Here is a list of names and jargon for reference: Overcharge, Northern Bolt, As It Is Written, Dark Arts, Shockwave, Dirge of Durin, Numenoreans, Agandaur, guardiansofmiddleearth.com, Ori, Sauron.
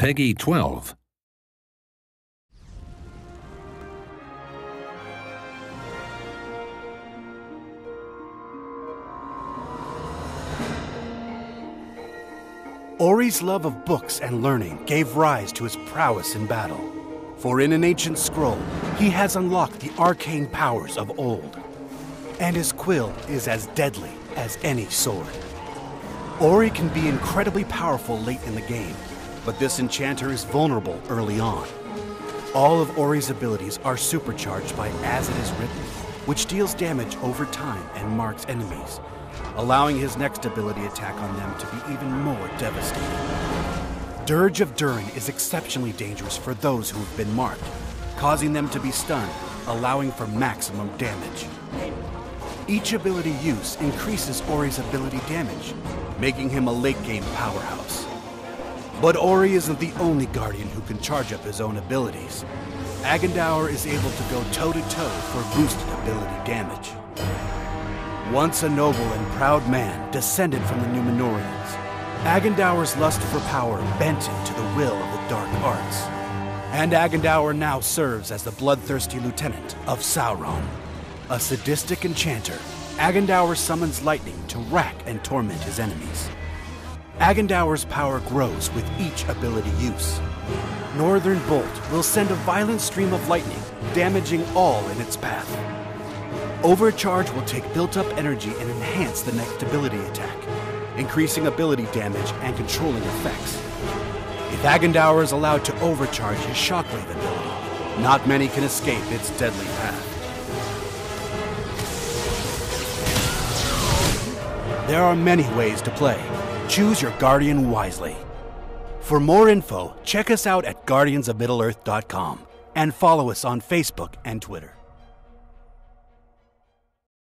Peggy 12. Ori's love of books and learning gave rise to his prowess in battle. For in an ancient scroll, he has unlocked the arcane powers of old. And his quill is as deadly as any sword. Ori can be incredibly powerful late in the game, but this enchanter is vulnerable early on. All of Ori's abilities are supercharged by As It Is Written, which deals damage over time and marks enemies, allowing his next ability attack on them to be even more devastating. Dirge of Durin is exceptionally dangerous for those who have been marked, causing them to be stunned, allowing for maximum damage. Each ability use increases Ori's ability damage, making him a late-game powerhouse. But Ori isn't the only Guardian who can charge up his own abilities. Agandaur is able to go toe-to-toe for boosted ability damage. Once a noble and proud man descended from the Numenoreans, Agandaur's lust for power bent him to the will of the Dark Arts. And Agandaur now serves as the bloodthirsty lieutenant of Sauron. A sadistic enchanter, Agandaur summons lightning to rack and torment his enemies. Agandaur's power grows with each ability use. Northern Bolt will send a violent stream of lightning, damaging all in its path. Overcharge will take built-up energy and enhance the next ability attack, increasing ability damage and controlling effects. If Agandaur is allowed to overcharge his Shockwave ability, not many can escape its deadly path. There are many ways to play. Choose your Guardian wisely. For more info, check us out at guardiansofmiddleearth.com and follow us on Facebook and Twitter.